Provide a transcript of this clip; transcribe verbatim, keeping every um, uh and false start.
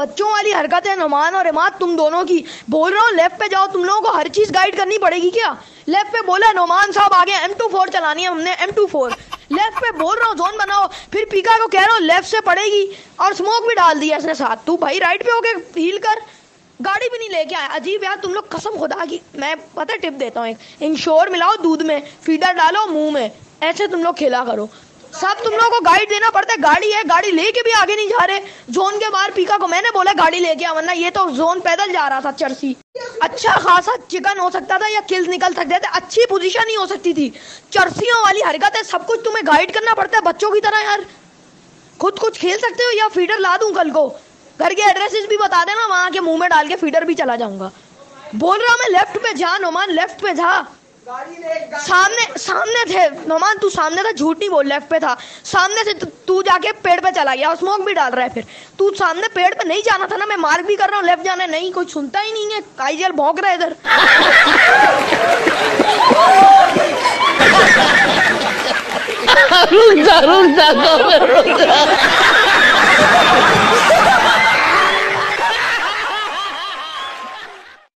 बच्चों वाली हरकत है नुमान और इमाद तुम दोनों की। बोल रहा हूँ लेफ्ट पे जाओ, तुम लोगों को हर चीज़ गाइड करनी पड़ेगी क्या? लेफ्ट पे बोला नुमान साहब आगे एम टू फोर चलानी है हमने, एम टू फोर लेफ्ट पे बोल रहा हूँ जोन बनाओ, फिर पीका को कह रहा हूँ लेफ्ट से पड़ेगी और स्मोक भी डाल दिया इसने साथ। तू भाई राइट पे हो गए हील कर, गाड़ी भी नहीं लेके आया। अजीब यार तुम लोग, कसम खुदा की। मैं पता टिप देता हूँ एक, इंश्योर मिलाओ दूध में, फीडर डालो मुंह में, ऐसे तुम लोग खेला करो। सब तुम लोगों को गाइड देना पड़ता है। गाड़ी है, गाड़ी लेके भी आगे नहीं जा रहे। जोन के बाहर पीका को मैंने बोला गाड़ी लेके आ, वरना ये तो जोन पैदल जा रहा था चरसी। अच्छा खासा चिकन हो सकता था या किल्स निकल सकते थे, अच्छी पोजीशन नहीं हो सकती थी। चरसियों वाली हरकत है, सब कुछ तुम्हें गाइड करना पड़ता है बच्चों की तरह। यार खुद कुछ खेल सकते हो या फीडर ला दूं कल को, घर के एड्रेसेस भी बता देना, वहां के मुंह में डाल के फीडर भी चला जाऊंगा। बोल रहा हूँ मैं लेफ्ट पे जा नुमान, लेफ्ट पे जा। सामने सामने थे नुमान, तू सामने था, झूठ नहीं बोल, लेफ्ट पे था। सामने से तू जाके पेड़ पे चला गया, स्मोक भी डाल रहा है। फिर तू सामने पेड़ पे नहीं जाना था ना, मैं मार्क भी कर रहा हूँ लेफ्ट जाना है। नहीं कोई सुनता ही नहीं है, काइज़र भौंक रहा है इधर। रुक जा रुक जा